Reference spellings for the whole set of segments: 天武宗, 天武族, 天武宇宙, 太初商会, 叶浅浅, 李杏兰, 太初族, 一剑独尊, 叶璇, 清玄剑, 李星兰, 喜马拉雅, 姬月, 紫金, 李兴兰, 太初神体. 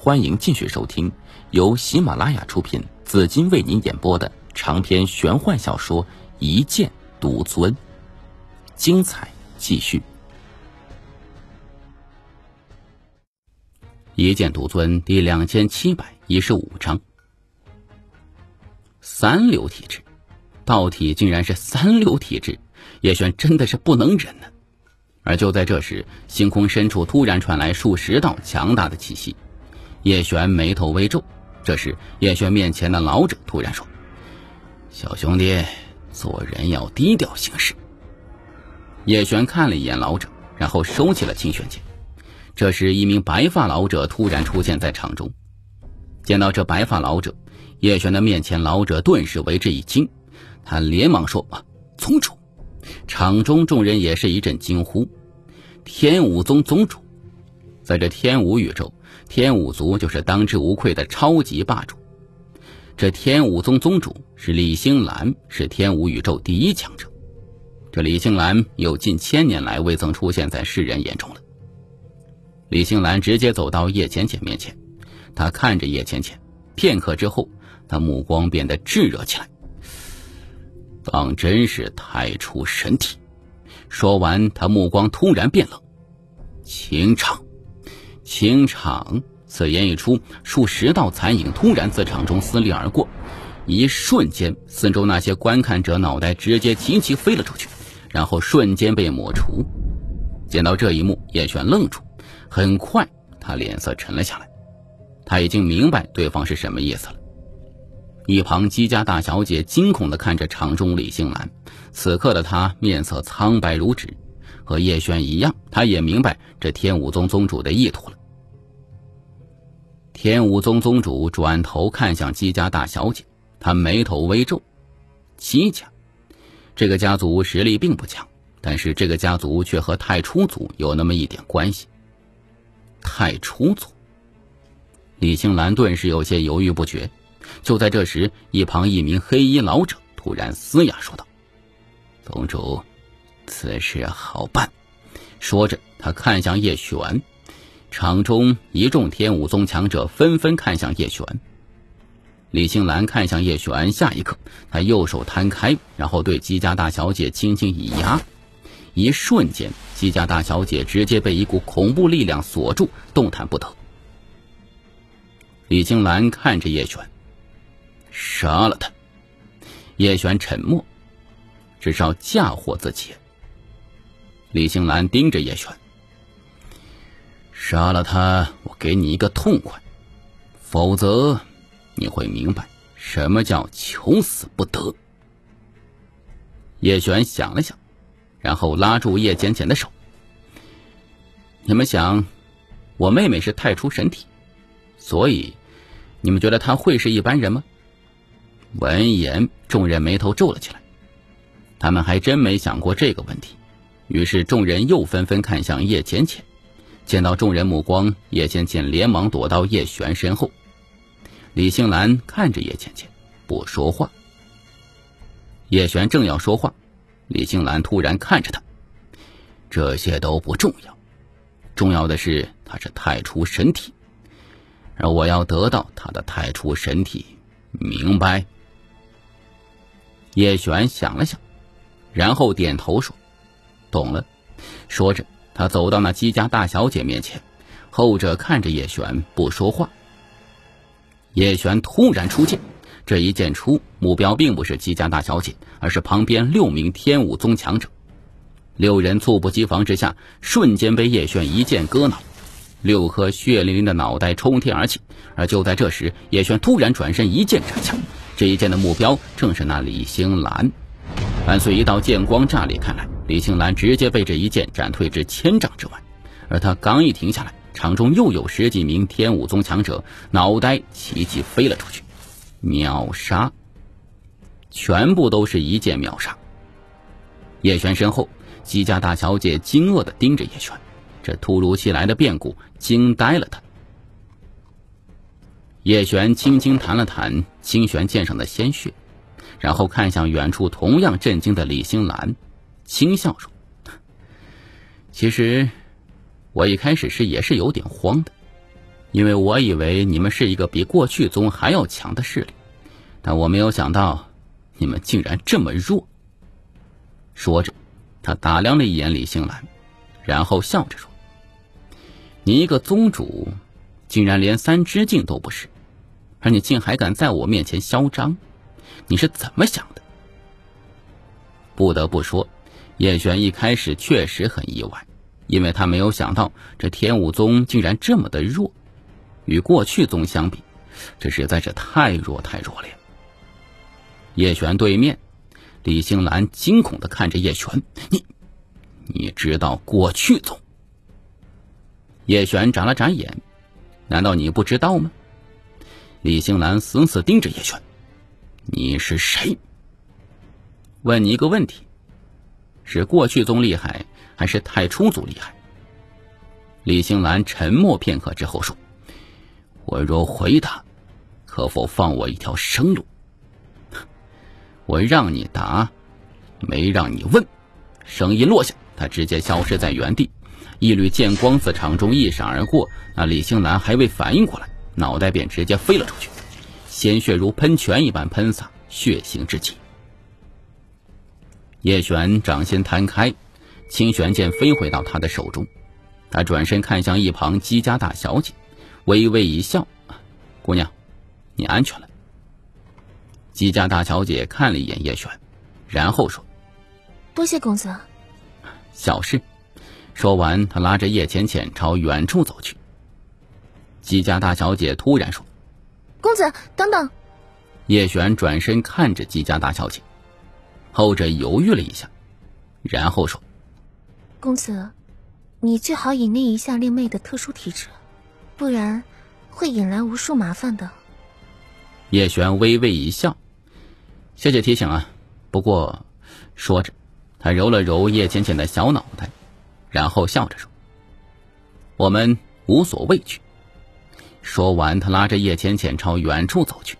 欢迎继续收听由喜马拉雅出品、紫金为您演播的长篇玄幻小说《一剑独尊》，精彩继续。《一剑独尊》第2715章，三流体质，道体竟然是三流体质，叶璇真的是不能忍呢。而就在这时，星空深处突然传来数十道强大的气息，叶璇眉头微皱。这时，叶璇面前的老者突然说：“小兄弟，做人要低调行事。”叶璇看了一眼老者，然后收起了清玄剑。这时，一名白发老者突然出现在场中。见到这白发老者，叶璇的面前老者顿时为之一惊，他连忙说：“啊，宗主！”场中众人也是一阵惊呼。天武宗宗主，在这天武宇宙，天武族就是当之无愧的超级霸主。这天武宗宗主是李星兰，是天武宇宙第一强者。这李星兰有近1000年来未曾出现在世人眼中了。李星兰直接走到叶浅浅面前，他看着叶浅浅，片刻之后，他目光变得炙热起来。当真是太出神体。说完，他目光突然变冷。情场，此言一出，数十道残影突然自场中撕裂而过，一瞬间，四周那些观看者脑袋直接齐齐飞了出去，然后瞬间被抹除。见到这一幕，叶璇愣住，很快他脸色沉了下来，他已经明白对方是什么意思了。一旁姬家大小姐惊恐地看着场中李杏兰，此刻的她面色苍白如纸，和叶璇一样，她也明白这天武宗宗主的意图了。天武宗宗主转头看向姬家大小姐，她眉头微皱。姬家这个家族实力并不强，但是这个家族却和太初族有那么一点关系。太初族，李杏兰顿时有些犹豫不决。就在这时，一旁一名黑衣老者突然嘶哑说道：“宗主，此事好办。”说着，他看向叶璇。场中一众天武宗强者纷纷看向叶璇。李杏兰看向叶璇，下一刻，他右手摊开，然后对姬家大小姐轻轻一压。一瞬间，姬家大小姐直接被一股恐怖力量锁住，动弹不得。李杏兰看着叶璇。杀了他。叶璇沉默，至少嫁祸自己。李杏兰盯着叶璇，杀了他，我给你一个痛快，否则你会明白什么叫求死不得。叶璇想了想，然后拉住叶浅浅的手。你们想，我妹妹是太初神体，所以你们觉得她会是一般人吗？闻言，众人眉头皱了起来，他们还真没想过这个问题。于是众人又纷纷看向叶浅浅。见到众人目光，叶浅浅连忙躲到叶璇身后。李杏兰看着叶浅浅不说话。叶璇正要说话，李杏兰突然看着他：“这些都不重要，重要的是他是太初神体，而我要得到他的太初神体，明白？”叶璇想了想，然后点头说：“懂了。”说着，他走到那姬家大小姐面前。后者看着叶璇不说话。叶璇突然出剑，这一剑出，目标并不是姬家大小姐，而是旁边6名天武宗强者。6人猝不及防之下，瞬间被叶璇一剑割脑，6颗血淋淋的脑袋冲天而起。而就在这时，叶璇突然转身一剑斩下，这一剑的目标正是那李星兰。伴随一道剑光炸裂开来，李杏兰直接被这一剑斩退至1000丈之外。而他刚一停下来，场中又有10几名天武宗强者脑袋齐齐飞了出去，秒杀，全部都是一剑秒杀。叶璇身后，姬家大小姐惊愕地盯着叶璇，这突如其来的变故惊呆了她。叶璇轻轻弹了弹清玄剑上的鲜血，然后看向远处同样震惊的李星兰，轻笑说：“其实我一开始也是有点慌的，因为我以为你们是一个比过去宗还要强的势力，但我没有想到你们竟然这么弱。”说着，他打量了一眼李兴兰，然后笑着说：“你一个宗主，竟然连三支镜都不是，而你竟还敢在我面前嚣张，你是怎么想的？”不得不说，叶璇一开始确实很意外，因为他没有想到这天武宗竟然这么的弱，与过去宗相比，这实在是太弱了。叶璇对面，李兴兰惊恐地看着叶璇：“你知道过去宗？”叶璇眨了眨眼：“难道你不知道吗？”李兴兰死死盯着叶璇：“你是谁？问你一个问题，是过去宗厉害，还是太初族厉害？”李兴兰沉默片刻之后说：“我若回答，可否放我一条生路？我让你答，没让你问。”声音落下，他直接消失在原地，一缕剑光自场中一闪而过。那李兴兰还未反应过来，脑袋便直接飞了出去，鲜血如喷泉一般喷洒，血腥至极。叶璇掌心摊开，清玄剑飞回到他的手中。他转身看向一旁姬家大小姐，微微一笑：“姑娘，你安全了。”姬家大小姐看了一眼叶璇，然后说：“多谢公子。”“小事。”说完，他拉着叶浅浅朝远处走去。姬家大小姐突然说：“公子，等等！”叶璇转身看着姬家大小姐，后者犹豫了一下，然后说：“公子，你最好隐匿一下令妹的特殊体质，不然会引来无数麻烦的。”叶璇微微一笑：“谢谢提醒啊，不过……”说着，他揉了揉叶浅浅的小脑袋，然后笑着说：“我们无所畏惧。”说完，他拉着叶浅浅朝远处走去。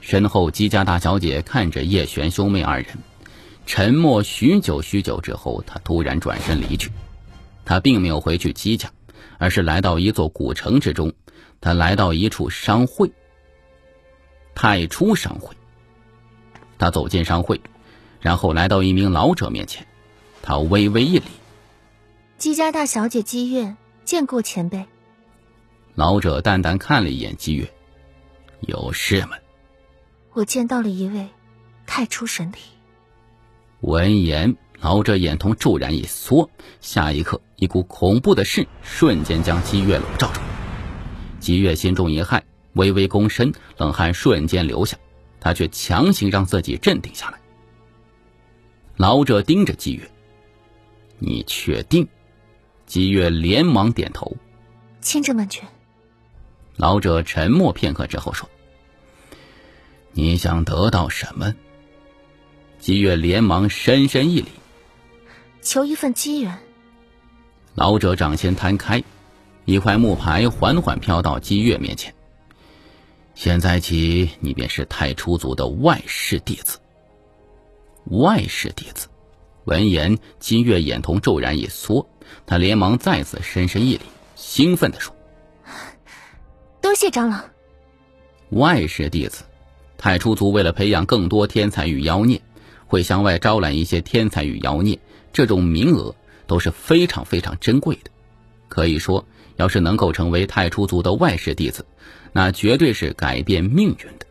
身后，姬家大小姐看着叶璇兄妹二人，沉默许久之后，她突然转身离去。她并没有回去姬家，而是来到一座古城之中。她来到一处商会，太初商会。她走进商会，然后来到一名老者面前，她微微一礼：“姬家大小姐姬月，见过前辈。”老者淡淡看了一眼姬月：“有事吗？”“我见到了一位太初神体。”闻言，老者眼瞳骤然一缩，下一刻，一股恐怖的势瞬间将姬月笼罩住。姬月心中一骇，微微躬身，冷汗瞬间流下，他却强行让自己镇定下来。老者盯着姬月：“你确定？”姬月连忙点头：“清真完全。”老者沉默片刻之后说：“你想得到什么？”姬月连忙深深一礼：“求一份机缘。”老者掌心摊开，一块木牌缓缓飘到姬月面前：“现在起，你便是太初族的外室弟子。”“外室弟子？”闻言，姬月眼瞳骤然一缩，他连忙再次深深一礼，兴奋地说：“多谢长老。”外室弟子，太初族为了培养更多天才与妖孽，会向外招揽一些天才与妖孽，这种名额都是非常珍贵的。可以说，要是能够成为太初族的外室弟子，那绝对是改变命运的，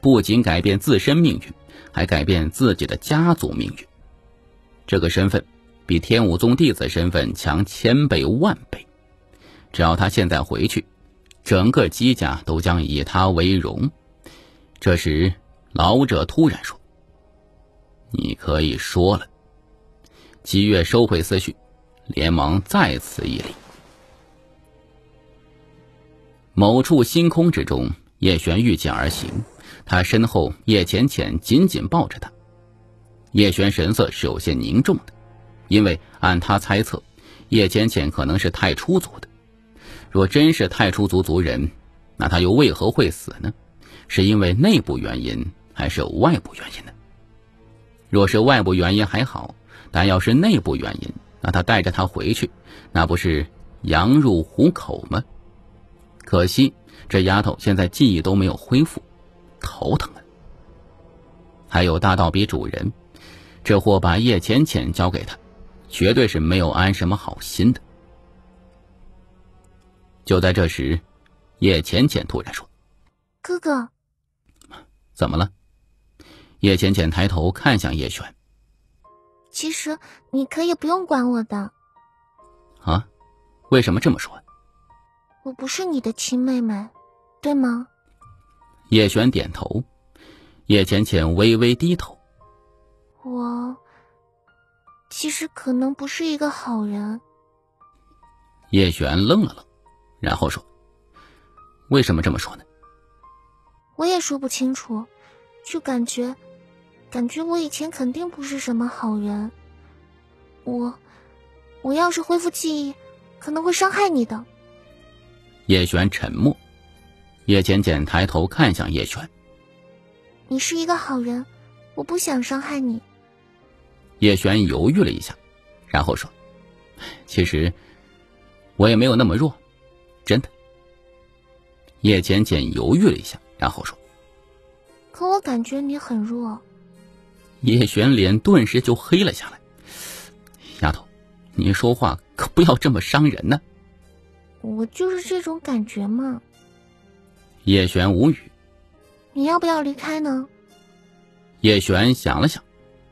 不仅改变自身命运，还改变自己的家族命运。这个身份比天武宗弟子身份强1000倍、100000倍，只要他现在回去，整个姬家都将以他为荣。这时，老者突然说：“你可以说了。”姬月收回思绪，连忙再次一礼。某处星空之中，叶璇御剑而行，他身后叶浅浅紧抱着他。叶璇神色是有些凝重的，因为按他猜测，叶浅浅可能是太初族的。若真是太初族族人，那他又为何会死呢？是因为内部原因还是外部原因呢？若是外部原因还好，但要是内部原因，那他带着他回去，那不是羊入虎口吗？可惜这丫头现在记忆都没有恢复，头疼啊。还有大盗比主人，这货把叶浅浅交给他，绝对是没有安什么好心的。就在这时，叶浅浅突然说：“哥哥，怎么了？”叶浅浅抬头看向叶璇：“其实你可以不用管我的。”“啊？为什么这么说？”“我不是你的亲妹妹，对吗？”叶璇点头。叶浅浅微微低头：“我其实可能不是一个好人。”叶璇愣了愣，然后说：“为什么这么说呢？”“我也说不清楚，就感觉我以前肯定不是什么好人。我要是恢复记忆，可能会伤害你的。”叶璇沉默。叶浅浅抬头看向叶璇：“你是一个好人，我不想伤害你。”叶璇犹豫了一下，然后说：“其实我也没有那么弱，真的。”叶浅浅犹豫了一下，然后说：“可我感觉你很弱。”叶璇脸顿时就黑了下来：“丫头，你说话可不要这么伤人呢。”“我就是这种感觉嘛。”叶璇无语。“你要不要离开呢？”叶璇想了想，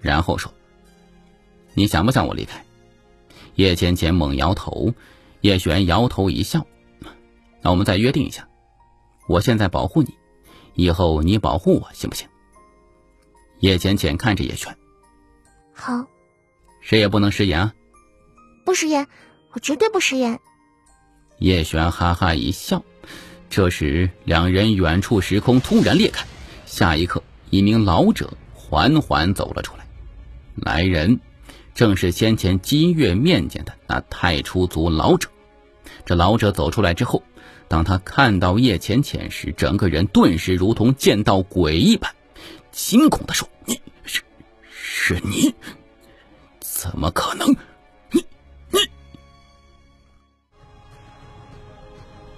然后说：“你想不想我离开？”叶浅浅猛摇头。叶璇摇头一笑：“那我们再约定一下，我现在保护你，以后你保护我，行不行？”叶浅浅看着叶璇：“好。”“谁也不能食言啊。”“不食言，我绝对不食言。”叶璇哈哈一笑。这时，两人远处时空突然裂开，下一刻，一名老者缓缓走了出来。来人正是先前金月面前的那太初族老者。这老者走出来之后，当他看到叶浅浅时，整个人顿时如同见到鬼一般，惊恐地说：“你是你？怎么可能？你！”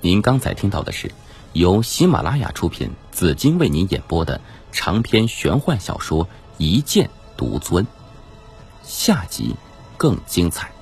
您刚才听到的是由喜马拉雅出品，紫金为您演播的长篇玄幻小说《一剑独尊》，下集更精彩。